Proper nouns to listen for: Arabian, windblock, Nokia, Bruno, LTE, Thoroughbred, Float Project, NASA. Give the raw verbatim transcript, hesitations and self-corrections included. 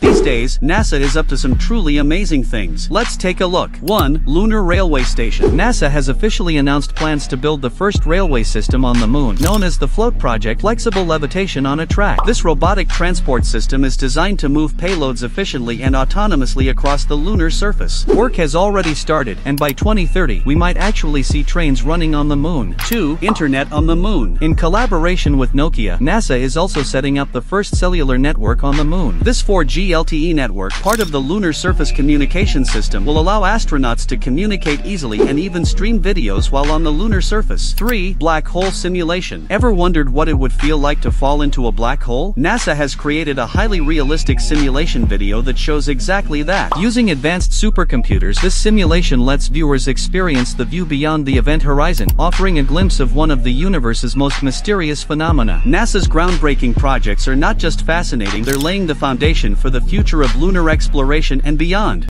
These days, NASA is up to some truly amazing things. Let's take a look. one. Lunar Railway Station. NASA has officially announced plans to build the first railway system on the moon, known as the Float Project, flexible levitation on a track. This robotic transport system is designed to move payloads efficiently and autonomously across the lunar surface. Work has already started, and by twenty thirty, we might actually see trains running on the moon. two. Internet on the moon. In collaboration with Nokia, NASA is also setting up the first cellular network on the moon. This four G L T E network, part of the lunar surface communication system, will allow astronauts to communicate easily and even stream videos while on the lunar surface. three. Black hole simulation. Ever wondered what it would feel like to fall into a black hole? NASA has created a highly realistic simulation video that shows exactly that. Using advanced supercomputers, this simulation lets viewers experience the view beyond the event horizon, offering a glimpse of one of the universe's most mysterious phenomena. NASA's groundbreaking projects are not just fascinating, they're laying the foundation for the future of lunar exploration and beyond.